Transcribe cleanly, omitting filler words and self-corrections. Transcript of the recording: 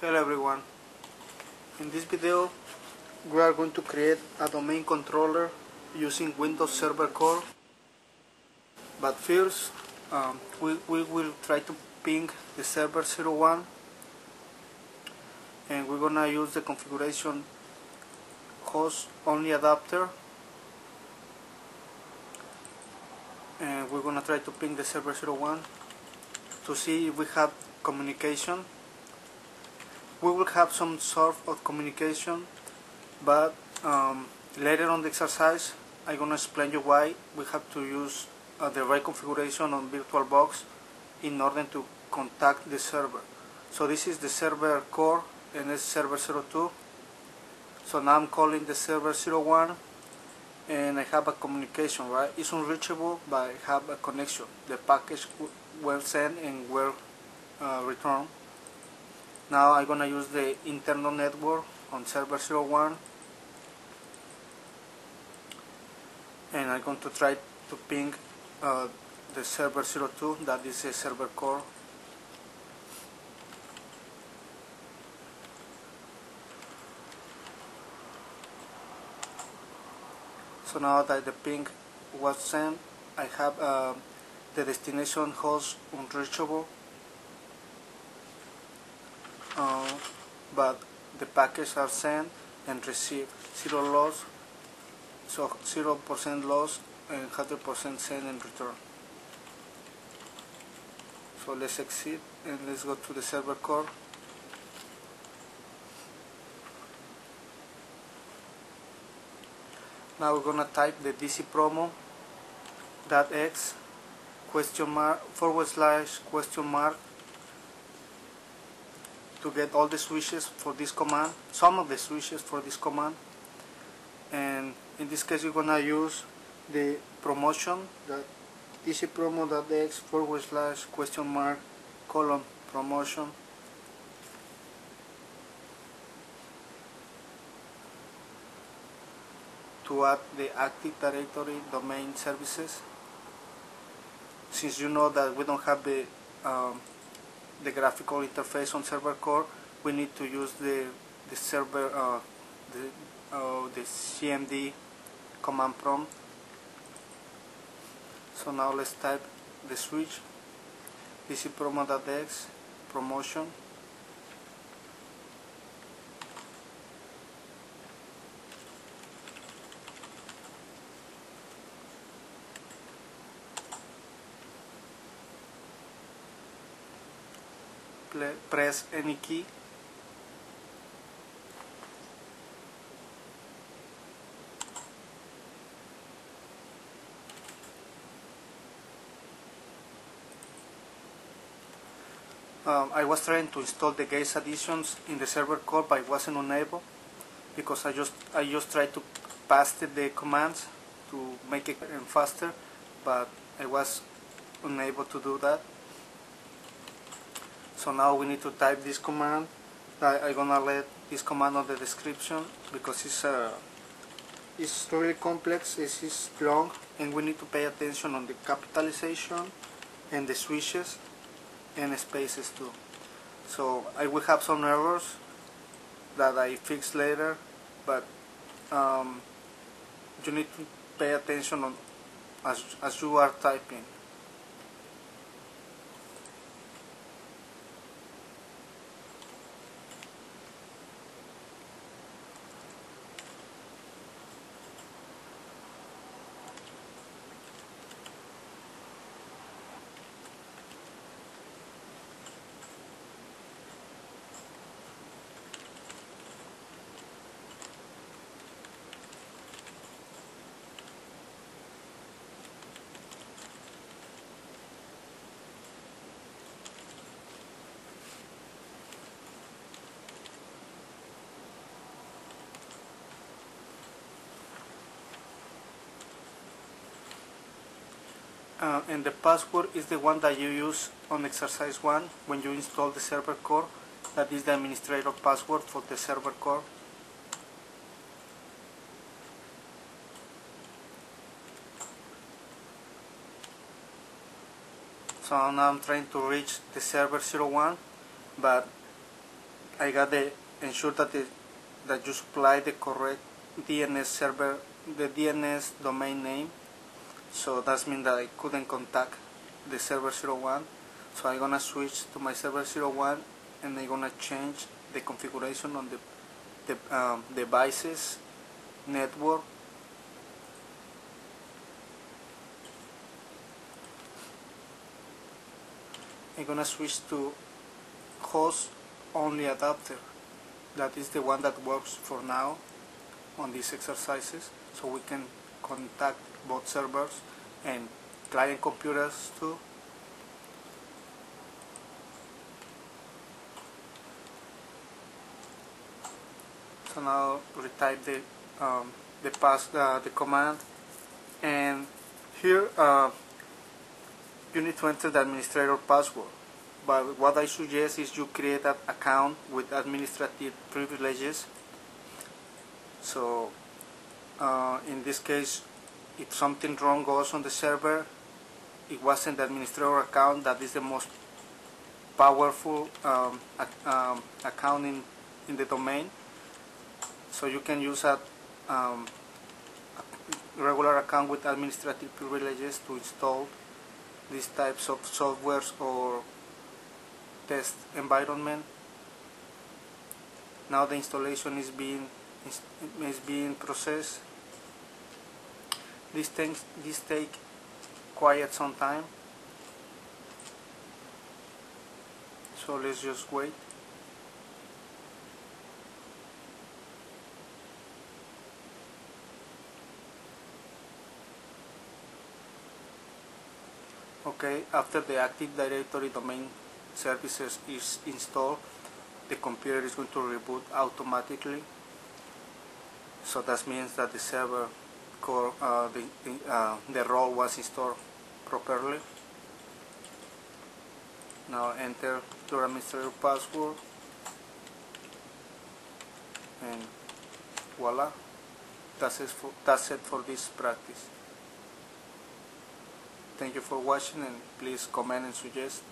Hello everyone, in this video we are going to create a domain controller using Windows Server Core, but first we will try to ping the server 01 and we're gonna use the configuration host only adapter and we're gonna try to ping the server 01 to see if we have communication. We will have some sort of communication, but later on the exercise I'm going to explain you why we have to use the right configuration on VirtualBox in order to contact the server. So this is the server core and it's server 02. So now I'm calling the server 01 and I have a communication, right? It's unreachable, but I have a connection. The package will send and will return. Now I'm going to use the internal network on server 01 and I'm going to try to ping the server 02, that is a server core. So now that the ping was sent, I have the destination host unreachable, but the packages are sent and received. Zero loss, so 0% loss and 100% send and return. So let's exit and let's go to the server core. Now we're gonna type the dcpromo.exe // to get all the switches for this command, some of the switches for this command, and in this case you're gonna use the promotion dcpromo.exe /:promotion. To add the Active Directory Domain Services, since you know that we don't have the graphical interface on server core, we need to use the CMD command prompt. So now let's type the switch dcpromo.exe promotion. Press any key I was trying to install the guest additions in the server core, but I wasn't unable because I just tried to pass the commands to make it faster, but I was unable to do that. So now we need to type this command. I'm gonna let this command on the description because it's really complex, it's long, and we need to pay attention on the capitalization and the switches and spaces too. So I will have some errors that I fix later, but you need to pay attention on as you are typing. And the password is the one that you use on exercise 1 when you install the server core. That is the administrator password for the server core. So now I'm trying to reach the server 01, but I got to ensure that that you supply the correct DNS server, the DNS domain name. So that means that I couldn't contact the server 01. So I'm gonna switch to my server 01, and I'm gonna change the configuration on the devices, network, I'm gonna switch to host only adapter. That is the one that works for now on these exercises, so we can contact both servers and client computers too. So now retype the command, and here you need to enter the administrator password. But what I suggest is you create an account with administrative privileges. So in this case, if something wrong goes on the server, it wasn't the administrator account. That is the most powerful account in the domain. So you can use a regular account with administrative privileges to install these types of softwares or test environment. Now the installation is being processed. These take quite some time. So let's just wait. Okay, after the Active Directory Domain Services is installed, the computer is going to reboot automatically. So that means that the server core, the role was installed properly. Now enter your administrator password, and voila, that's it for this practice. Thank you for watching, and please comment and suggest.